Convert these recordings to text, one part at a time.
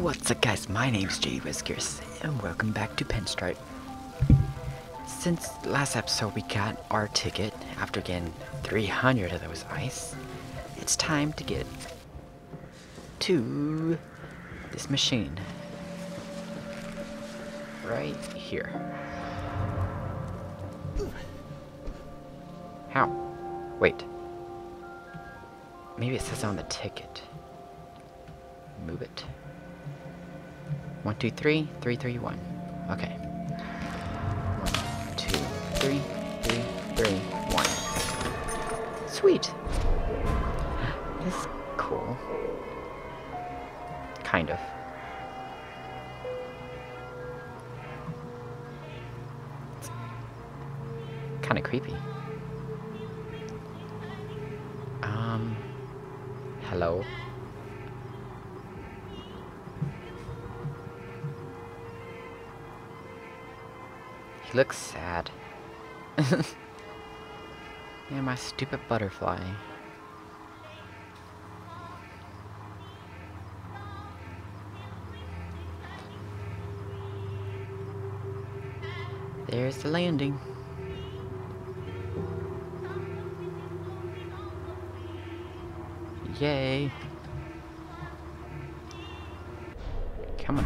What's up, guys? My name's JDWhiskerz, and welcome back to Pinstripe. Since last episode we got our ticket after getting 300 of those ice, it's time to get to this machine right here. How? Wait. Maybe it says on the ticket. Move it. 1, 2, 3, 3, 3, 1. Okay. 1, 2, 3, 3, 3, 1. Sweet. This is cool. Kind of. It's kind of creepy. Hello. He looks sad. Yeah, my stupid butterfly. There's the landing. Yay. Come on.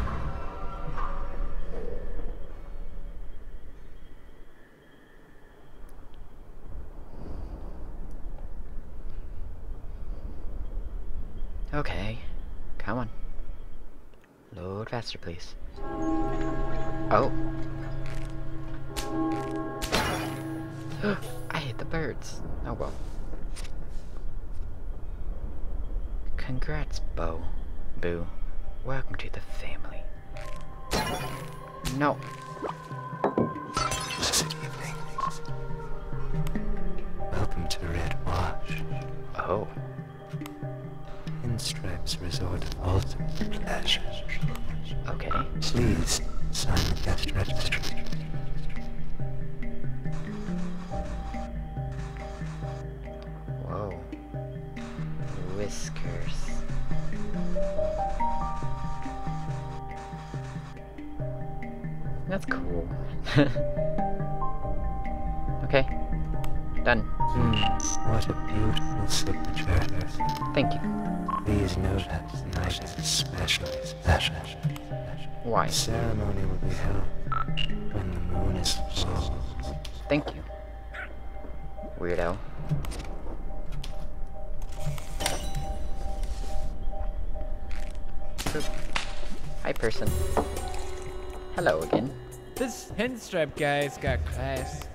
Okay, come on. Load faster, please. Oh. I hit the birds. Oh well. Congrats, Bo. Boo. Welcome to the family. No. Welcome to Red Wash. Oh. Pinstripe's resort of ultimate pleasure. Okay. Please sign the guest registry. Whoa. Whiskers. That's cool. Okay. Done. What a beautiful signature. Thank you. Please note that tonight is especially special. Why? The ceremony will be held when the moon is full. Thank you. Weirdo. Oop. Hi, person. Hello again. This Pinstripe guy's got class.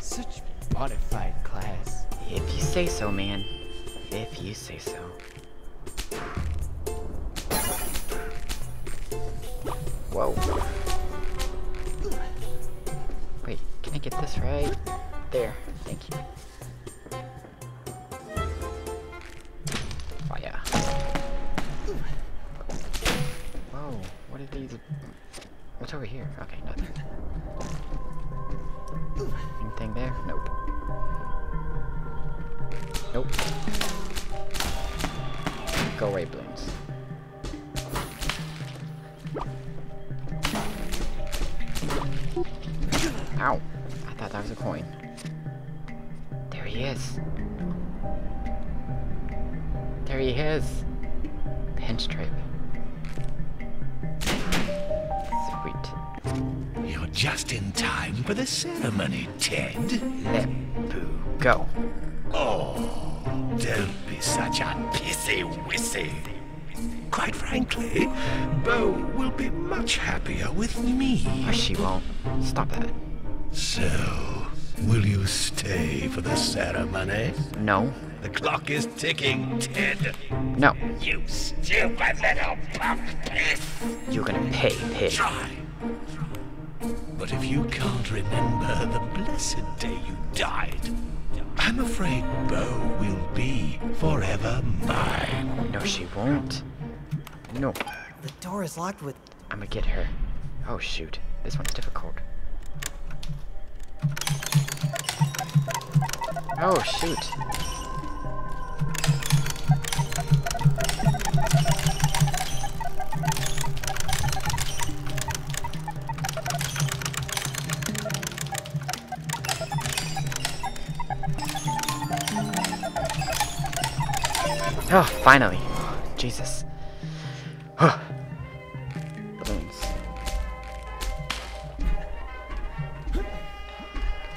Such modified class. If you say so, man. If you say so. Whoa. Wait, can I get this right? There. Thank you. Oh yeah. Whoa, what are these? What's over here? Okay, nothing. Anything there? Nope. Nope. Go away, balloons. Ow! I thought that was a coin. There he is. There he is. Pinstripe. Sweet. You're just in time for the ceremony, Ted. Let Boo go. Oh, don't be such a pissy-wissy. Quite frankly, Bo will be much happier with me. Oh, she won't. Stop that. So, will you stay for the ceremony? No. The clock is ticking, Ted. No. You stupid little pup piss. You're gonna pay, pig. Try. But if you can't remember the blessed day you died, I'm afraid Bo will be forever mine. No, she won't. No. The door is locked with... I'm gonna get her. Oh, shoot. This one's difficult. Oh, shoot. Oh, finally. Jesus. Huh. Balloons.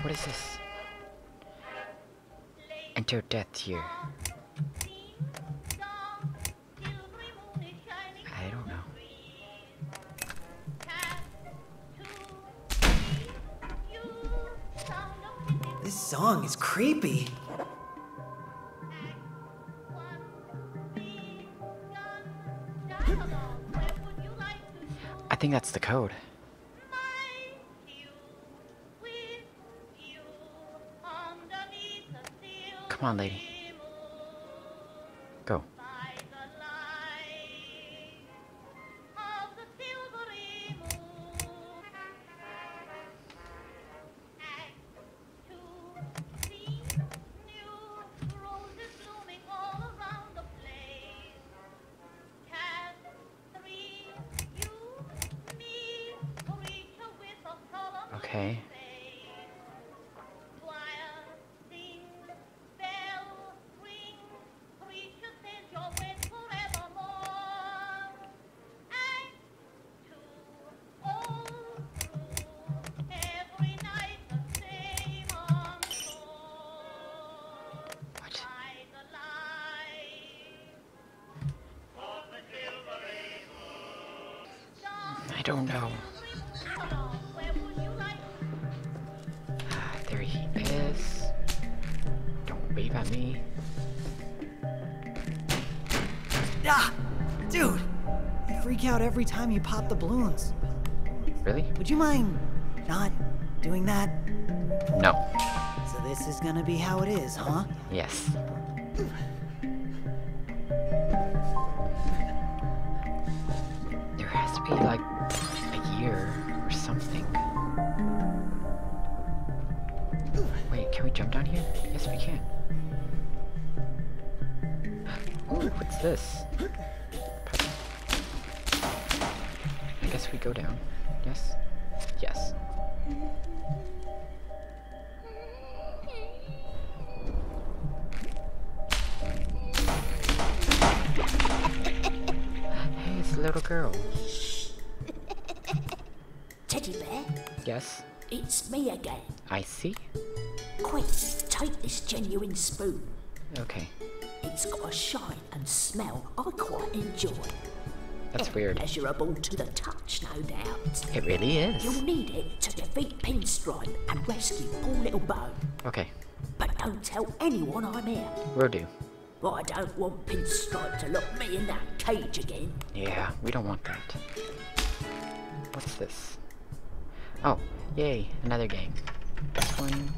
What is this? Enter death here. I don't know. This song is creepy. I think that's the code. Come on, lady. Go. Okay. I don't know. There he is. Don't wave at me. Ah, dude, you freak out every time you pop the balloons. Really? Would you mind not doing that? No. So this is gonna be how it is, huh? Yes. There has to be like or something. Wait, can we jump down here? Yes, we can. Ooh, what's this? I guess we go down. Yes? Yes. Hey, it's a little girl. Teddy bear? Yes? It's me again. I see. Quick, take this genuine spoon. Okay. It's got a shine and smell I quite enjoy. That's weird. Measurable to the touch, no doubt. It really is. You'll need it to defeat Pinstripe and rescue poor little Bo. Okay. But don't tell anyone I'm here. Will do. But I don't want Pinstripe to lock me in that cage again. Yeah, we don't want that. What's this? Oh, yay, another game. This one,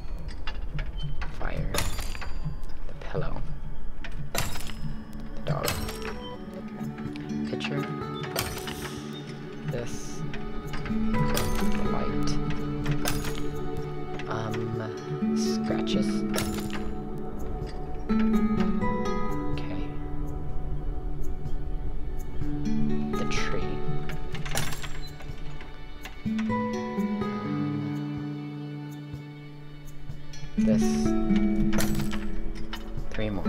fire, the pillow, the dog, picture, this, the light, scratches. Okay. The tree. This. Three more.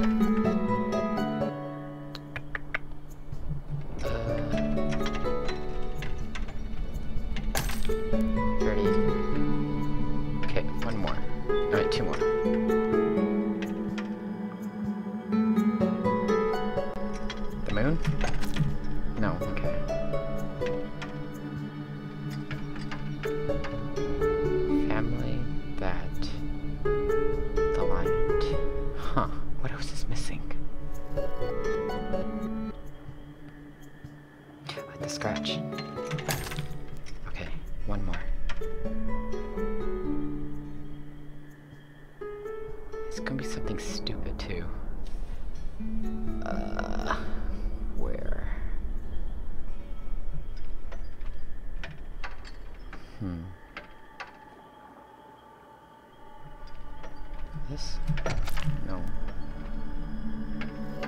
Okay, one more. Alright, two more. The moon? No, okay. Family. That. Huh, what else is missing? The scratch. Okay, one more. It's gonna be something stupid too. Where? This? No. I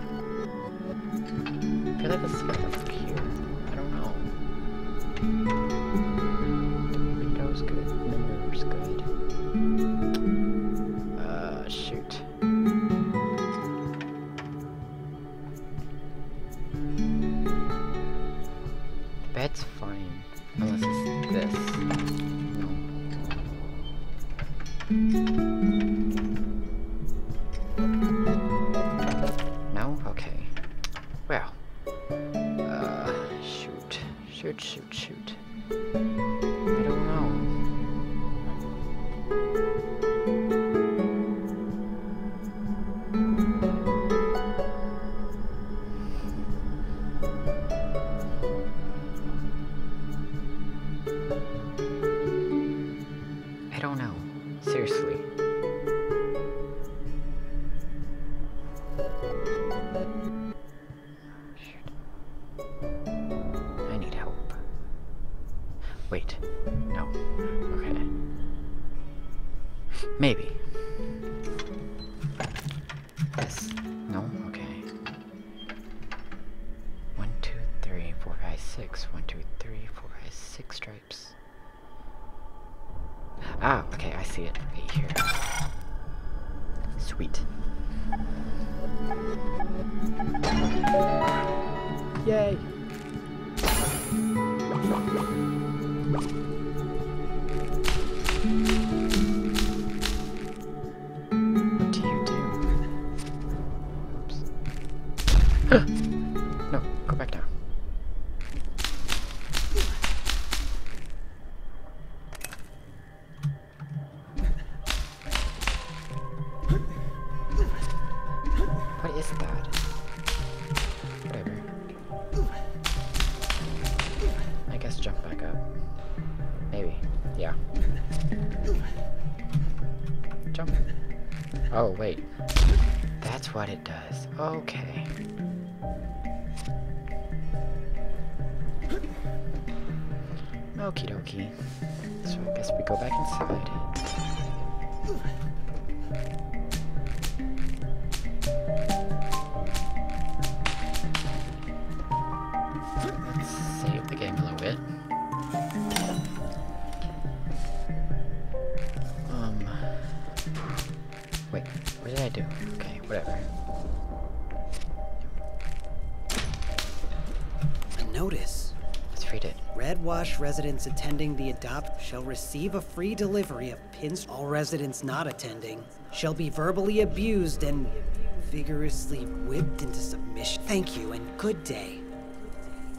feel like this is up here. I don't know. Windows good. Numbers good. Shoot. That's fine. Unless it's this. No. No? Okay. Well. Shoot. Shoot, shoot, shoot. I don't know. I don't know. Seriously. Wait, no, okay, maybe, this, no, okay, 1, 2, 3, 4, 5, 6, 1, 2, 3, 4, 5, 6 stripes, ah, okay, I see it, right here, sweet, yay. What do you do? Oops. No, go back down. What is that? Whatever. I guess jump back up. Maybe. Yeah. Jump. Oh, wait. That's what it does. Okay. Okie dokie. So I guess we go back inside. Let's save the game a little bit. Wait, what did I do? Okay, whatever. A notice. Let's read it. Red Wash residents attending the adopt shall receive a free delivery of pins. All residents not attending shall be verbally abused and vigorously whipped into submission. Thank you and good day.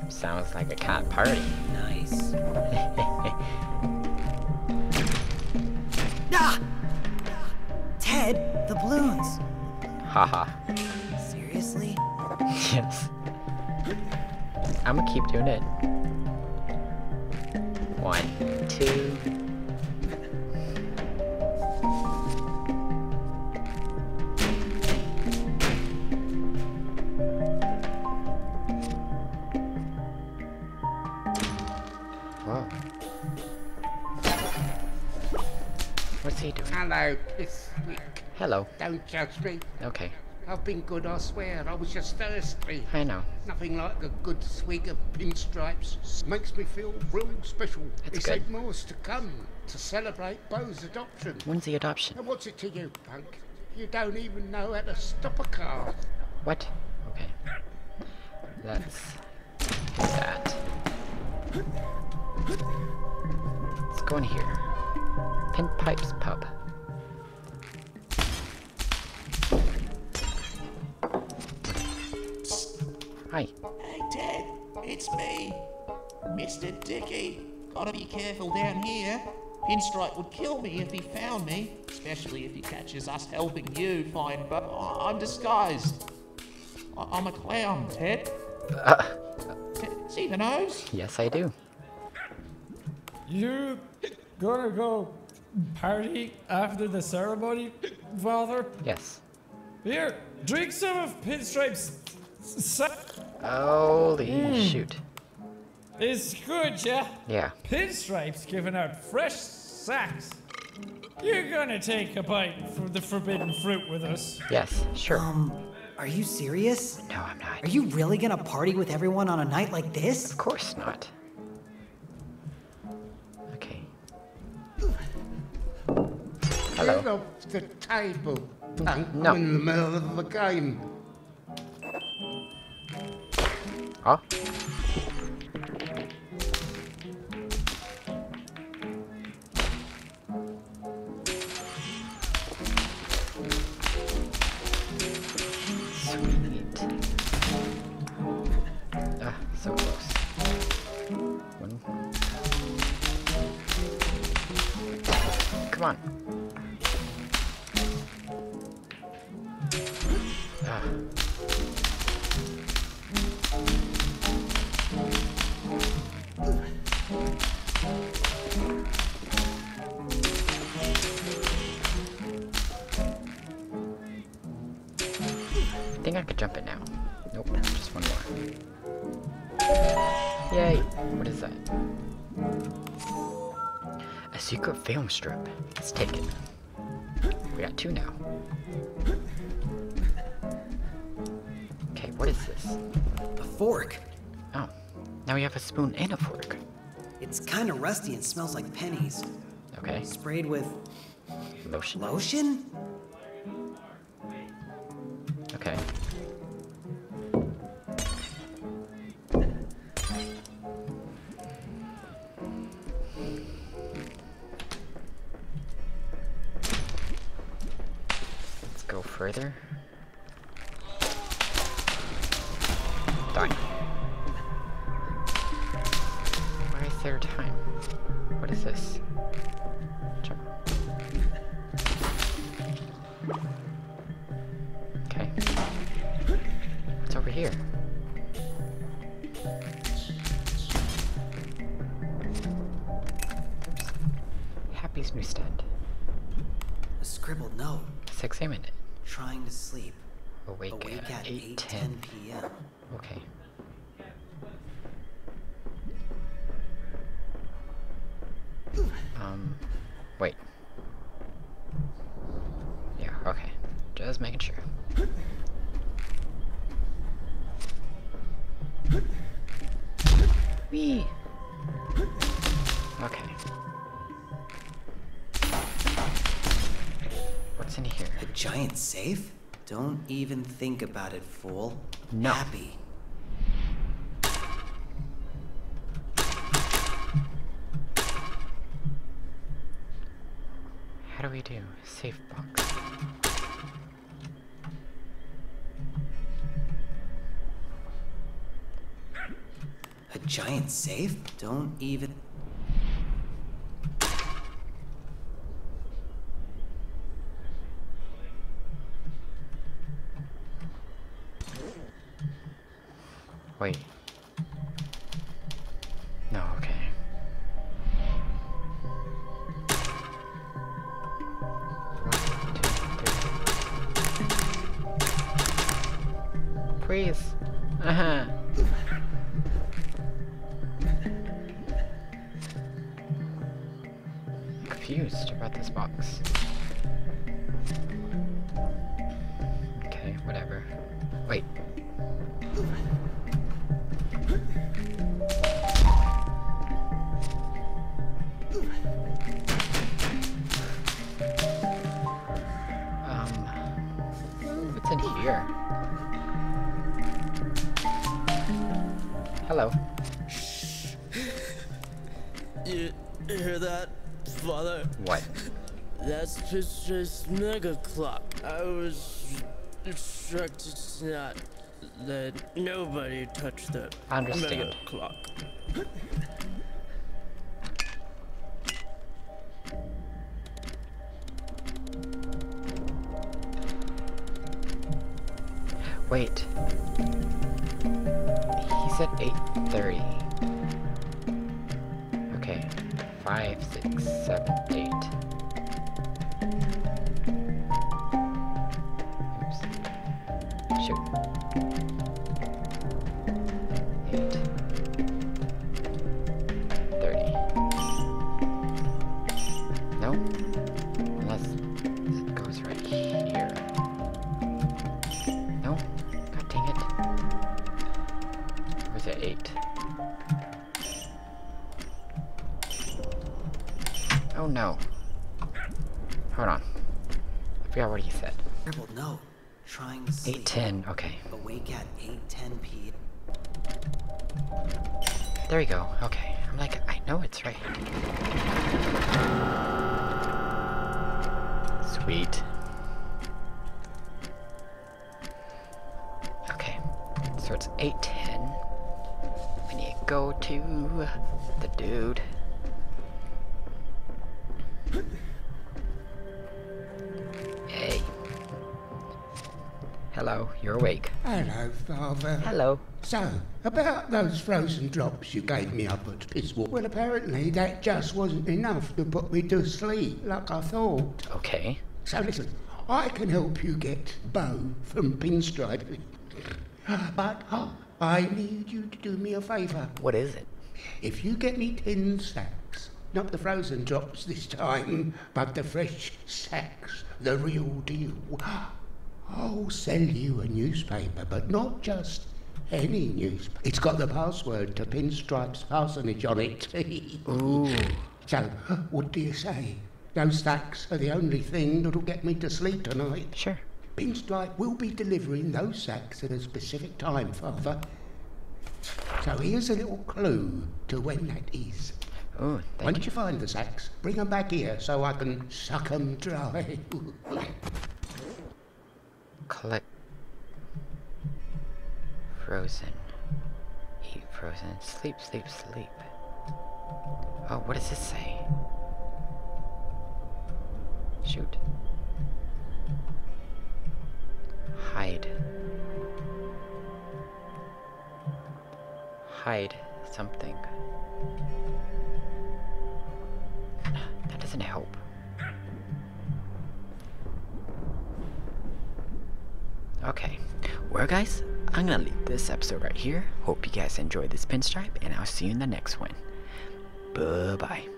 Sounds like a cat party. Nice. Ah! Ted, the balloons. Haha. Seriously? Yes. I'm gonna keep doing it. 1, 2. Whoa. What's he doing? Hello, it's Nick. Hello. Don't judge me. Okay. I've been good, I swear. I was just thirsty. I know. Nothing like a good swig of pinstripes. Makes me feel real special. That's good. They said more's to come to celebrate Bo's adoption. When's the adoption? And what's it to you, punk? You don't even know how to stop a car. What? Okay. Let's do that. Let's go in here. Pinstripe's pub. Hi. Hey Ted, it's me, Mr. Dicky. Gotta be careful down here. Pinstripe would kill me if he found me, especially if he catches us helping you find. But I'm disguised. I'm a clown, Ted. See the nose? Yes, I do. You gonna go party after the ceremony, father? Yes. Here, drink some of Pinstripe's. Holy shoot. It's good, yeah? Yeah. Pinstripe's giving out fresh sacks. You're gonna take a bite from the forbidden fruit with us. Yes, sure. Are you serious? No, I'm not. Are you really gonna party with everyone on a night like this? Of course not. Hello. Get off the table, no. I'm in the middle of the game. Huh? one. Come on. Ah. I think I could jump it now. Nope, just one more. Yay! What is that? A secret film strip. Let's take it. We got two now. Okay, what is this? A fork! Oh, now we have a spoon and a fork. It's kind of rusty and smells like pennies. Okay. Sprayed with... lotion? Lotion? Okay. Let's go further. Done. Why is there time? What is this? Jump. Okay. What's over here? Oops. Happy's new stand. A scribbled note. Let's examine it. Trying to sleep. Awake at 8:10 p.m. Okay. Wait. Yeah, okay. Just making sure. Whee! Okay. What's in here? A giant safe? Don't even think about it, fool. No. Happy. How do we do? Safe box. A giant safe? Don't even... Wait. No, okay. One, two, three. Please. Uh-huh. I'm confused about this box. Okay, whatever. Wait. What's in here? Hello. Shh. You hear that, Father? What? That's just mega clock. I was instructed not. That nobody touched the mega clock. Wait. He's at 8:30. Okay. 5, 6, 7, 8. Oh no. Hold on. I forgot what he said. No. Trying to sleep. 8:10, okay. Awake at 8:10 p.m. There you go. Okay. I'm like, I know it's right. Sweet. Okay. So it's 8:10. We need go to the dude. Hey. Hello, you're awake. Hello, Father. Hello. So, about those frozen drops you gave me up at Pisswalk. Well, apparently that just wasn't enough to put me to sleep like I thought. Okay. So listen, I can help you get Bo from Pinstripe. But I need you to do me a favour. What is it? If you get me 10 sacks, not the frozen drops this time, but the fresh sacks, the real deal, I'll sell you a newspaper, but not just any newspaper. It's got the password to Pinstripe's parsonage on it. Ooh. So, what do you say? Those sacks are the only thing that'll get me to sleep tonight. Sure. Pinstripe will be delivering those sacks at a specific time, Father. So here's a little clue to when that is. Oh, once you find the sacks, bring them back here so I can suck them dry. Collect frozen. Eat frozen. Sleep, sleep, sleep. Oh, what does this say? Shoot. Hide. Hide something. That doesn't help. Okay. Well, guys, I'm gonna leave this episode right here. Hope you guys enjoyed this Pinstripe, and I'll see you in the next one. Buh-bye.